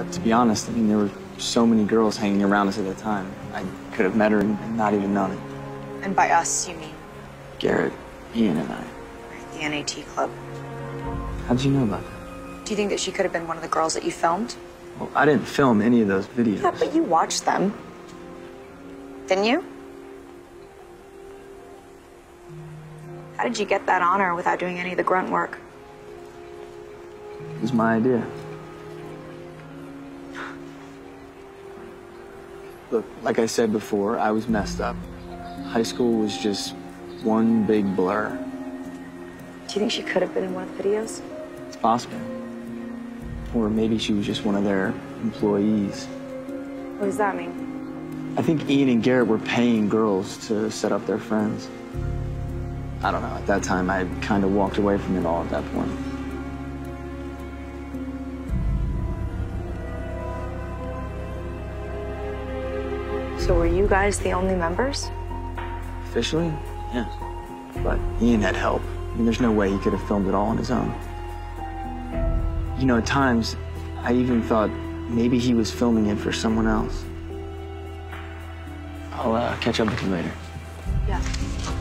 But to be honest, I mean, there were so many girls hanging around us at the time. I could have met her and not even known it. And by us, you mean? Garrett, Ian, and I. At the NAT Club. How did you know about that? Do you think that she could have been one of the girls that you filmed? Well, I didn't film any of those videos. Yeah, but you watched them. Didn't you? How did you get that honor without doing any of the grunt work? It was my idea. Look, like I said before, I was messed up. High school was just one big blur. Do you think she could have been in one of the videos? It's possible. Or maybe she was just one of their employees. What does that mean? I think Ian and Garrett were paying girls to set up their friends. I don't know, at that time, I kind of walked away from it all at that point. So were you guys the only members? Officially, yeah. But Ian had help. I mean, there's no way he could have filmed it all on his own. You know, at times, I even thought maybe he was filming it for someone else. I'll catch up with you later. Yeah.